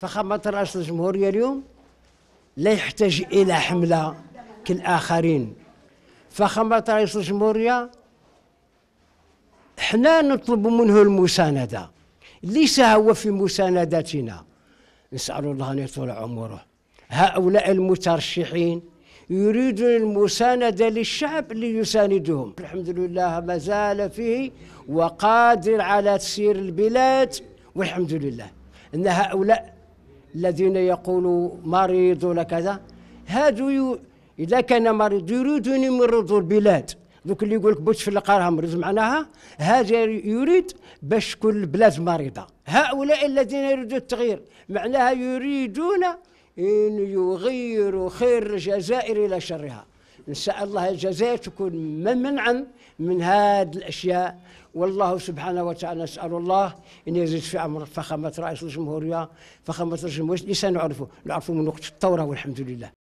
فخامة رئيس الجمهورية اليوم لا يحتاج إلى حملة كالآخرين. فخامة رئيس الجمهورية حنا نطلب منه المساندة، ليس هو في مساندتنا. نسأل الله أن يطول عمره. هؤلاء المترشحين يريدون المساندة للشعب ليساندهم. الحمد لله ما زال فيه وقادر على تسيير البلاد، والحمد لله. أن هؤلاء الذين يقولوا مريض ولا كذا، هادو إذا كان مريض يريدون يمرضوا البلاد. دوك اللي يقول لك بوتفليقه راه مريض، معناها هذا يريد باش كل بلاد مريضه. هؤلاء الذين يريدون التغيير معناها يريدون ان يغيروا خير الجزائر الى شرها. نسأل الله الجزائر تكون ممنعا من هذه الاشياء، والله سبحانه وتعالى نسأل الله ان يزيد في عمر فخامة رئيس الجمهوريه. فخامة رئيس الجمهوريه لسه نعرفه، نعرفه من وقت الثوره والحمد لله.